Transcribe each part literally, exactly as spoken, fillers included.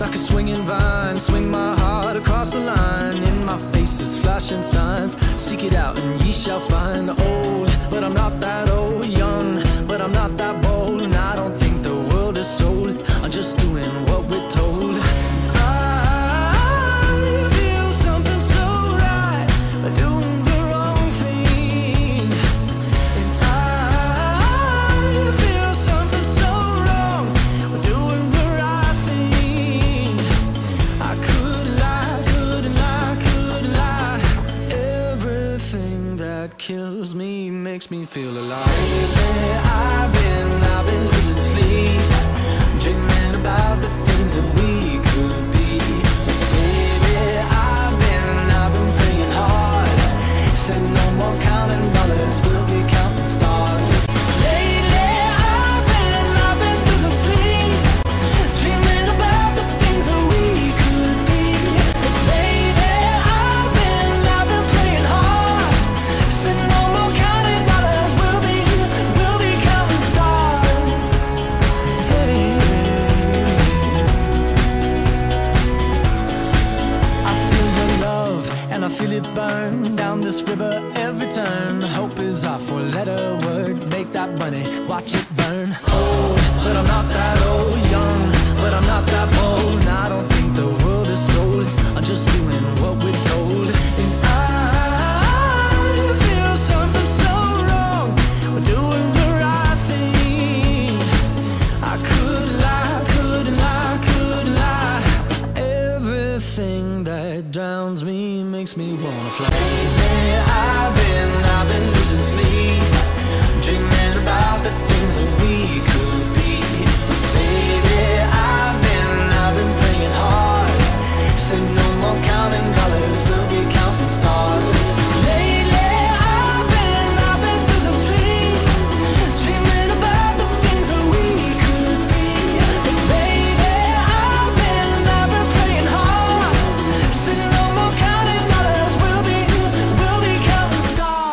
Like a swinging vine, swing my heart across the line. In my face is flashing signs. Seek it out and ye shall find. Old, but I'm not that old. Young, but I'm not that bold. And I don't think the world is sold. I'm just doing what we're told. I feel something so right, I do kills me, makes me feel alive. Baby, I've been, I've been losing sleep, dreaming about the things that we could be. Baby, I've been, I've been praying hard. Said no more counting dollars, we'll be counting stars. Lately, I've been, I've been losing sleep, dreaming about the things that we could be. Baby, I've been, I've been praying hard. Said no I feel it burn down this river every turn. Hope is our four-letter word. Make that money, watch it burn. Old, but I'm not that old. Young, but I'm not that bold. And I don't think the world is sold. I'm just doing what we're told. And I feel something so wrong. We're doing the right thing. I could lie, could lie, could lie. Everything that drowns me makes me wanna fly. Lately, I've been, I've been losing sleep, dreaming about the things that we could be. But baby, I've been, I've been praying hard. Said no more counting dollars, we'll be counting stars. Lately, I've been, I've been losing sleep, dreaming about the things that we could be. But baby, I've been, I've been praying hard. Said no more counting.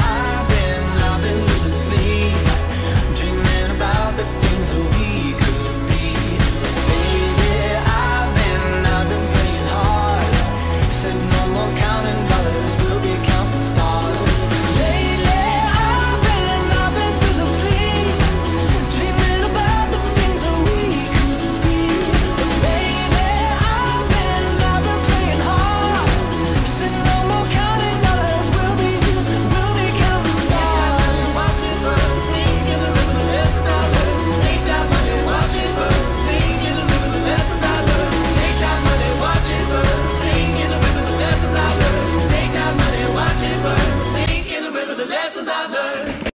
I've been, I've been losing sleep, dreaming about the things that we could. Lessons I've learned.